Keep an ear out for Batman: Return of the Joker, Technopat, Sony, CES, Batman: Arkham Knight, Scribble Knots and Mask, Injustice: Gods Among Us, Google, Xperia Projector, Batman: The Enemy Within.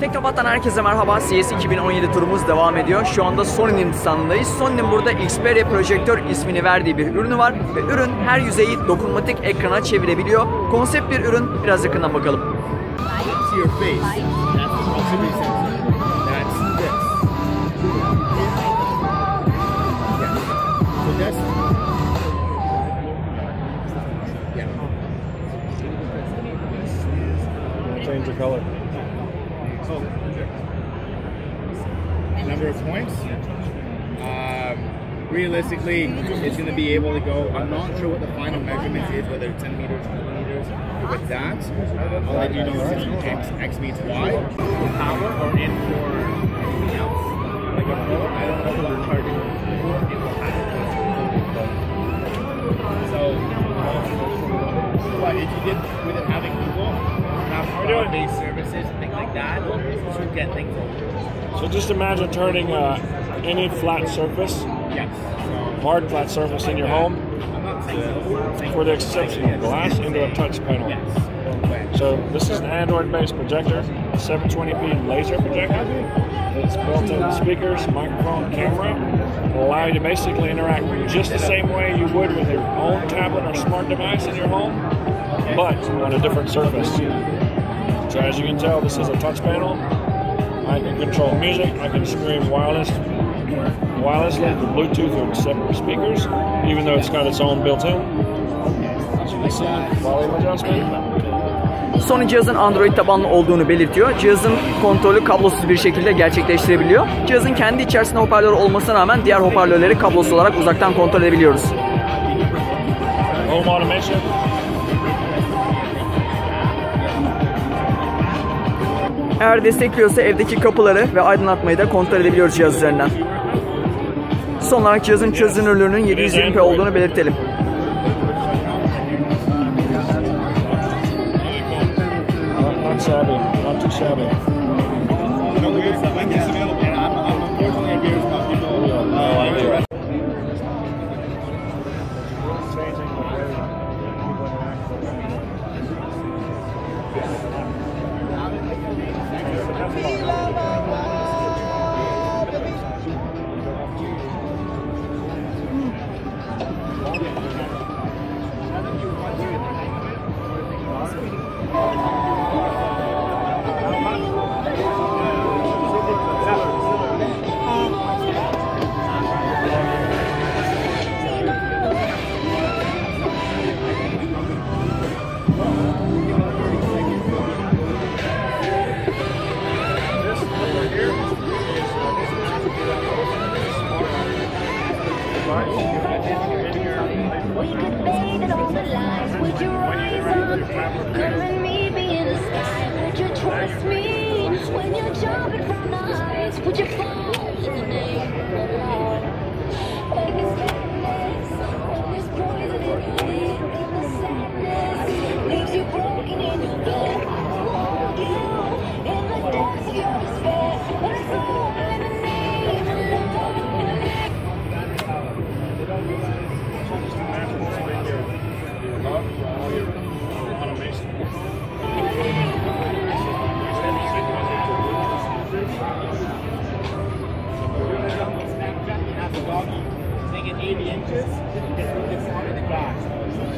Technopat'tan herkese merhaba. CES 2017 turumuz devam ediyor. Şu anda Sony'nin standındayız. Sony'nin burada Xperia Projector ismini verdiği bir ürünü var ve ürün her yüzeyi dokunmatik ekrana çevirebiliyor. Konsept bir ürün. Biraz yakından bakalım. Change the color. Number of points. Realistically, it's going to be able to go. I'm not sure what the final measurement is, whether it's 10 meters, 20 meters. With that, all I do know is X meets Y. Power or in for anything else. Like a pole, I don't know what I'm charging for. It will happen. So, what if you did with it having Google? Cloud-based services and things like that to get things over. So just imagine turning any flat surface, yes, hard flat surface in your home, for the exception of glass, into a touch panel. Yes. So this is an Android-based projector, a 720p laser projector. It's built-in speakers, microphone, camera. Will allow you to basically interact just the same way you would with your own tablet or smart device in your home, but on a different surface. So as you can tell, this is a touch panel. I can control music, I can stream wirelessly through Bluetooth or separate speakers, even though it's got its own built-in. Sony cihazın Android tabanlı olduğunu belirtiyor. Cihazın kontrolü kablosuz bir şekilde gerçekleştirebiliyor. Cihazın kendi içerisinde hoparlör olmasına rağmen diğer hoparlörleri kablosuz olarak uzaktan kontrol edebiliyoruz. Home automation. Eğer destekliyorsa evdeki kapıları ve aydınlatmayı da kontrol edebiliyoruz cihaz üzerinden. Son olarak cihazın çözünürlüğünün 720p olduğunu belirtelim. Not too shabby. Maybe inches.